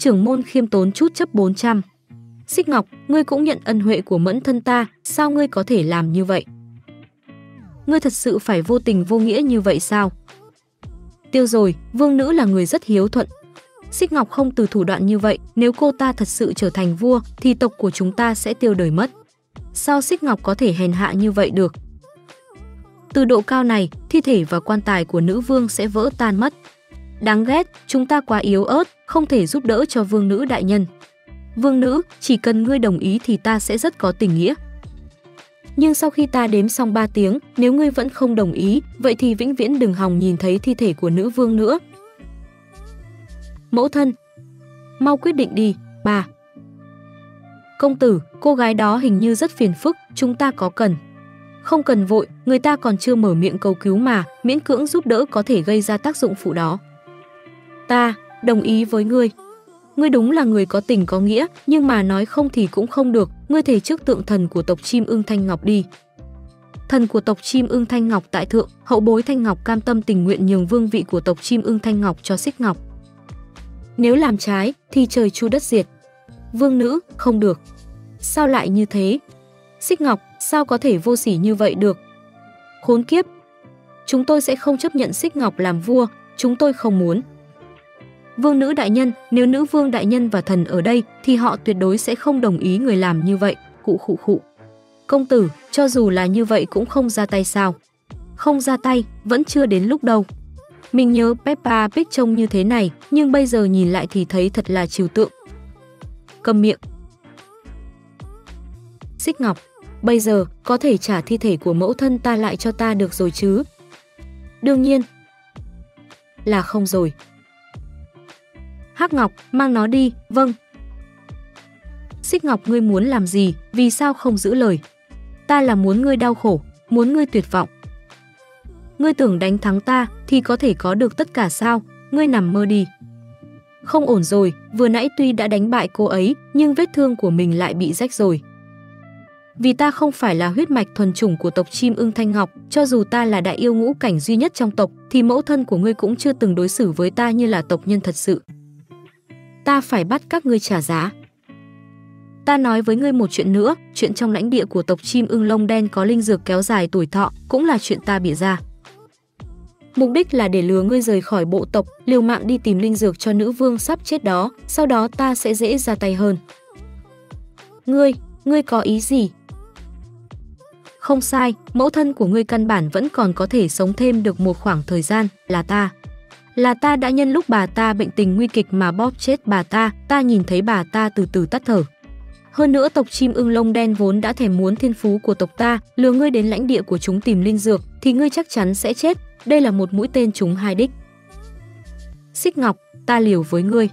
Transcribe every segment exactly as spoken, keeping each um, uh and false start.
Chưởng môn khiêm tốn chút chấp bốn trăm. Xích Ngọc, ngươi cũng nhận ân huệ của mẫn thân ta, sao ngươi có thể làm như vậy? Ngươi thật sự phải vô tình vô nghĩa như vậy sao? Tiêu rồi, vương nữ là người rất hiếu thuận. Xích Ngọc không từ thủ đoạn như vậy, nếu cô ta thật sự trở thành vua thì tộc của chúng ta sẽ tiêu đời mất. Sao Xích Ngọc có thể hèn hạ như vậy được? Từ độ cao này, thi thể và quan tài của nữ vương sẽ vỡ tan mất. Đáng ghét, chúng ta quá yếu ớt, không thể giúp đỡ cho vương nữ đại nhân. Vương nữ, chỉ cần ngươi đồng ý thì ta sẽ rất có tình nghĩa. Nhưng sau khi ta đếm xong ba tiếng, nếu ngươi vẫn không đồng ý, vậy thì vĩnh viễn đừng hòng nhìn thấy thi thể của nữ vương nữa. Mẫu thân, mau quyết định đi, bà. Công tử, cô gái đó hình như rất phiền phức, chúng ta có cần. Không cần vội, người ta còn chưa mở miệng cầu cứu mà, miễn cưỡng giúp đỡ có thể gây ra tác dụng phụ đó. Ta, đồng ý với ngươi. Ngươi đúng là người có tình có nghĩa, nhưng mà nói không thì cũng không được, ngươi thề trước tượng thần của tộc chim ưng Thanh Ngọc đi. Thần của tộc chim ưng Thanh Ngọc tại thượng, hậu bối Thanh Ngọc cam tâm tình nguyện nhường vương vị của tộc chim ưng Thanh Ngọc cho Xích Ngọc. Nếu làm trái, thì trời chu đất diệt. Vương nữ, không được. Sao lại như thế? Xích Ngọc, sao có thể vô sỉ như vậy được? Khốn kiếp! Chúng tôi sẽ không chấp nhận Xích Ngọc làm vua, chúng tôi không muốn. Vương nữ đại nhân, nếu nữ vương đại nhân và thần ở đây thì họ tuyệt đối sẽ không đồng ý người làm như vậy, khụ khụ khụ. Công tử, cho dù là như vậy cũng không ra tay sao? Không ra tay, vẫn chưa đến lúc đâu. Mình nhớ Peppa Pig trông như thế này, nhưng bây giờ nhìn lại thì thấy thật là trừu tượng. Câm miệng. Xích Ngọc, bây giờ có thể trả thi thể của mẫu thân ta lại cho ta được rồi chứ? Đương nhiên là không rồi. Hắc Ngọc, mang nó đi, vâng. Xích Ngọc, ngươi muốn làm gì, vì sao không giữ lời? Ta là muốn ngươi đau khổ, muốn ngươi tuyệt vọng. Ngươi tưởng đánh thắng ta thì có thể có được tất cả sao, ngươi nằm mơ đi. Không ổn rồi, vừa nãy tuy đã đánh bại cô ấy, nhưng vết thương của mình lại bị rách rồi. Vì ta không phải là huyết mạch thuần chủng của tộc chim ưng Thanh Ngọc, cho dù ta là đại yêu ngũ cảnh duy nhất trong tộc, thì mẫu thân của ngươi cũng chưa từng đối xử với ta như là tộc nhân thật sự. Ta phải bắt các ngươi trả giá. Ta nói với ngươi một chuyện nữa, chuyện trong lãnh địa của tộc chim ưng lông đen có linh dược kéo dài tuổi thọ, cũng là chuyện ta bịa ra. Mục đích là để lừa ngươi rời khỏi bộ tộc, liều mạng đi tìm linh dược cho nữ vương sắp chết đó, sau đó ta sẽ dễ ra tay hơn. Ngươi, ngươi có ý gì? Không sai, mẫu thân của ngươi căn bản vẫn còn có thể sống thêm được một khoảng thời gian, là ta. Là ta đã nhân lúc bà ta bệnh tình nguy kịch mà bóp chết bà ta, ta nhìn thấy bà ta từ từ tắt thở. Hơn nữa tộc chim ưng lông đen vốn đã thèm muốn thiên phú của tộc ta, lừa ngươi đến lãnh địa của chúng tìm linh dược, thì ngươi chắc chắn sẽ chết, đây là một mũi tên trúng hai đích. Xích Ngọc, ta liều với ngươi.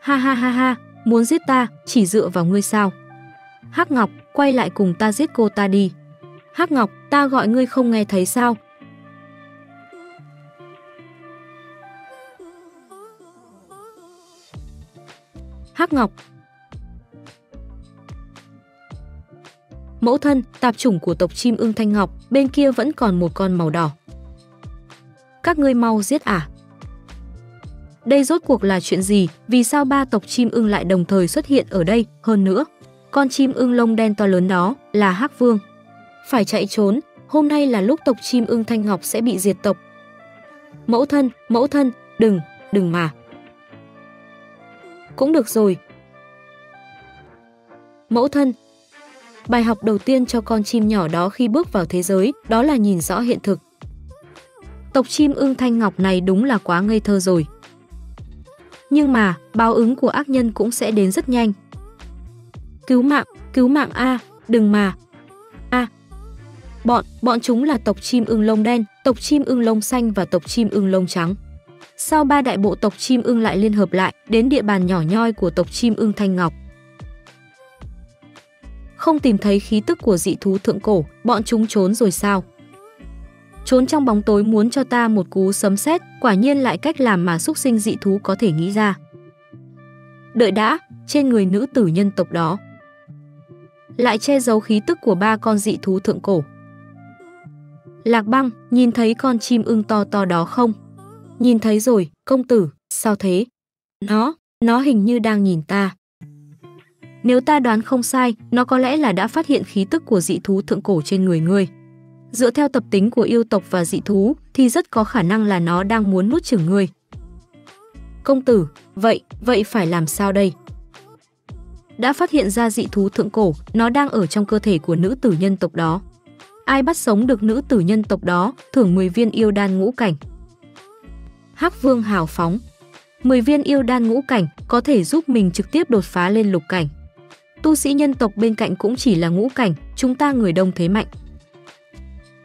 Ha ha ha ha, muốn giết ta, chỉ dựa vào ngươi sao? Hắc Ngọc, quay lại cùng ta giết cô ta đi. Hắc Ngọc, ta gọi ngươi không nghe thấy sao? Hắc Ngọc. Mẫu thân, tạp chủng của tộc chim ưng Thanh Ngọc, bên kia vẫn còn một con màu đỏ. Các ngươi mau giết à? Đây rốt cuộc là chuyện gì, vì sao ba tộc chim ưng lại đồng thời xuất hiện ở đây, hơn nữa? Con chim ưng lông đen to lớn đó là Hắc Vương. Phải chạy trốn, hôm nay là lúc tộc chim ưng Thanh Ngọc sẽ bị diệt tộc. Mẫu thân, mẫu thân, đừng, đừng mà. Cũng được rồi. Mẫu thân, bài học đầu tiên cho con chim nhỏ đó khi bước vào thế giới, đó là nhìn rõ hiện thực. Tộc chim ưng Thanh Ngọc này đúng là quá ngây thơ rồi. Nhưng mà, báo ứng của ác nhân cũng sẽ đến rất nhanh. Cứu mạng, cứu mạng a, à, đừng mà. A. À. Bọn, bọn chúng là tộc chim ưng lông đen, tộc chim ưng lông xanh và tộc chim ưng lông trắng. Sao ba đại bộ tộc chim ưng lại liên hợp lại đến địa bàn nhỏ nhoi của tộc chim ưng Thanh Ngọc? Không tìm thấy khí tức của dị thú thượng cổ, bọn chúng trốn rồi sao? Trốn trong bóng tối muốn cho ta một cú sấm sét, quả nhiên lại cách làm mà xúc sinh dị thú có thể nghĩ ra. Đợi đã, trên người nữ tử nhân tộc đó lại che giấu khí tức của ba con dị thú thượng cổ. Lạc Băng, nhìn thấy con chim ưng to to đó không? Nhìn thấy rồi, công tử, sao thế? Nó, nó hình như đang nhìn ta. Nếu ta đoán không sai, nó có lẽ là đã phát hiện khí tức của dị thú thượng cổ trên người ngươi. Dựa theo tập tính của yêu tộc và dị thú thì rất có khả năng là nó đang muốn nuốt chửng ngươi. Công tử, vậy, vậy phải làm sao đây? Đã phát hiện ra dị thú thượng cổ, nó đang ở trong cơ thể của nữ tử nhân tộc đó. Ai bắt sống được nữ tử nhân tộc đó, thưởng mười viên yêu đan ngũ cảnh. Hắc Vương hào phóng. mười viên yêu đan ngũ cảnh có thể giúp mình trực tiếp đột phá lên lục cảnh. Tu sĩ nhân tộc bên cạnh cũng chỉ là ngũ cảnh, chúng ta người đông thế mạnh.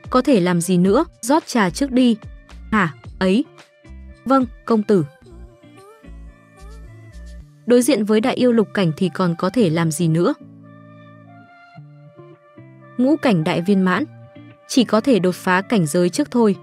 Có thể làm gì nữa, rót trà trước đi. Hả, ấy. Vâng, công tử. Đối diện với đại yêu lục cảnh thì còn có thể làm gì nữa? Ngũ cảnh đại viên mãn. Chỉ có thể đột phá cảnh giới trước thôi.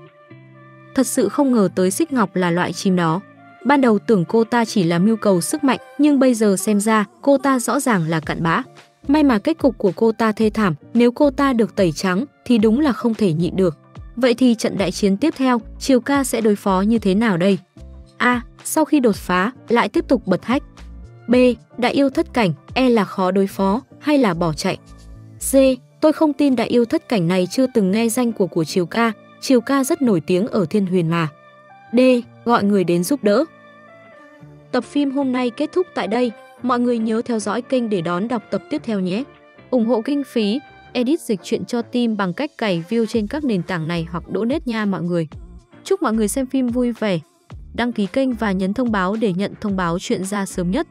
Thật sự không ngờ tới Xích Ngọc là loại chim đó. Ban đầu tưởng cô ta chỉ là mưu cầu sức mạnh, nhưng bây giờ xem ra cô ta rõ ràng là cặn bã. May mà kết cục của cô ta thê thảm, nếu cô ta được tẩy trắng thì đúng là không thể nhịn được. Vậy thì trận đại chiến tiếp theo, Triều Ca sẽ đối phó như thế nào đây? A. Sau khi đột phá, lại tiếp tục bật hách. B. Đại yêu thất cảnh, e là khó đối phó, hay là bỏ chạy. C. Tôi không tin đại yêu thất cảnh này chưa từng nghe danh của của Triều Ca, Triều Ca rất nổi tiếng ở Thiên Huyền mà. D. Gọi người đến giúp đỡ. Tập phim hôm nay kết thúc tại đây. Mọi người nhớ theo dõi kênh để đón đọc tập tiếp theo nhé. ủng hộ kinh phí, edit dịch truyện cho team bằng cách cày view trên các nền tảng này hoặc donate nha mọi người. Chúc mọi người xem phim vui vẻ. Đăng ký kênh và nhấn thông báo để nhận thông báo chuyện ra sớm nhất.